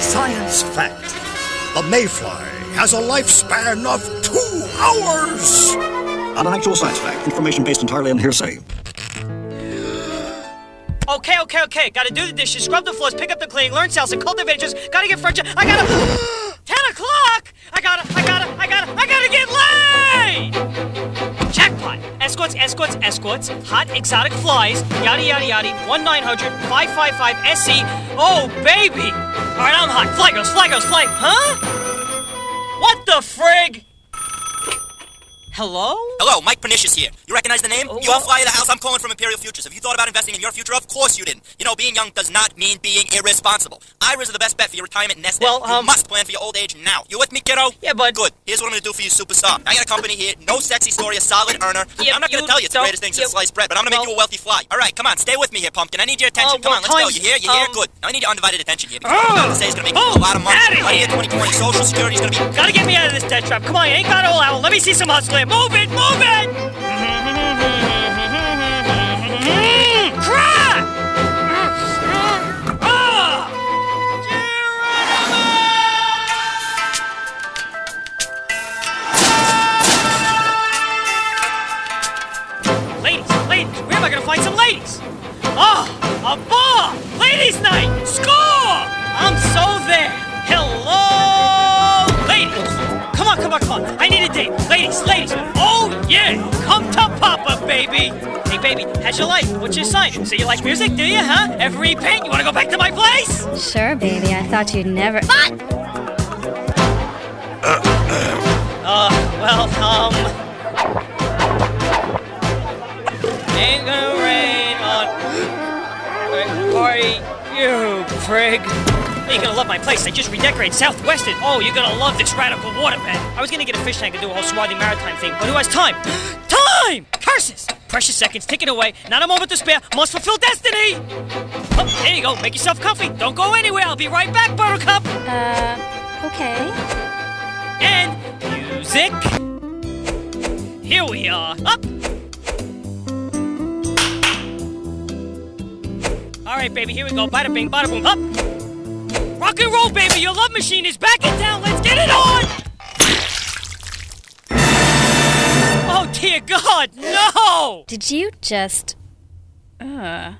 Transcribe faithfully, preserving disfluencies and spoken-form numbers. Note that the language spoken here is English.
Science fact. The mayfly has a lifespan of two hours! Not an actual science fact. Information based entirely on hearsay. Okay, okay, okay. Gotta do the dishes, scrub the floors, pick up the cleaning, learn salsa, cultivate just, gotta get furniture. I gotta... ten o'clock! I gotta, I gotta, I gotta, I gotta get laid! Jackpot. Escorts, escorts, escorts. Hot, exotic flies. Yada, yada, yada. one nine hundred five five five S E. Oh, baby! Alright, I'm hot. Fly girls, fly girls, fly... Huh? What the frig? Hello? Hello, Mike Pernicious here. You recognize the name? Oh, you are fly of the house. I'm calling from Imperial Futures. Have you thought about investing in your future? Of course you didn't. You know, being young does not mean being irresponsible. I R As are the best bet for your retirement nest egg. Well, um... You must plan for your old age now. You with me, kiddo? Yeah, bud. Good. Here's what I'm gonna do for you, superstar. I got a company here. No sexy story, a solid earner. Yeah, I'm not gonna tell you it's the greatest thing since sliced bread, but I'm gonna make well, you a wealthy fly. Alright, come on. Stay with me here, pumpkin. I need your attention. Uh, come on, let's go. You here? You um, here? Good. Now I need your undivided attention here. Because oh, I'm gonna say it's gonna make oh, you a lot of money. twenty, twenty, twenty, Social Security's gonna be... Gotta get me out of this debt trap. Come on, you ain't got all out. Let me see some hustling. Move it! Move it! Mm, crap! Ah! Geronimo! Ladies, ladies, where am I gonna find some ladies? Oh, a ball! Ladies' night! Score! I'm so there! Hello, ladies! Come on, come on, come on! I need a date! Ladies, ladies! Oh, yeah! Come to Papa, baby! Hey, baby, how's your life? What's your sign? So you like music, do you, huh? Every paint? You wanna go back to my place? Sure, baby. I thought you'd never... What? Uh, well, um... Ain't gonna rain on... Party, you prig. You're gonna love my place. I just redecorated Southwestern. Oh, you're gonna love this radical waterbed. I was gonna get a fish tank and do a whole swarthy maritime thing, but who has time? Time! Curses! Precious seconds ticking away. Not a moment to spare. Must fulfill destiny! Oh, there you go. Make yourself comfy. Don't go anywhere. I'll be right back, Buttercup. Uh, okay. And music. Here we are. Up. All right, baby. Here we go. Bada bing, bada boom. Up. Rock and roll, baby! Your love machine is back in town! Let's get it on! Oh, dear God, no! Did you just... Uh...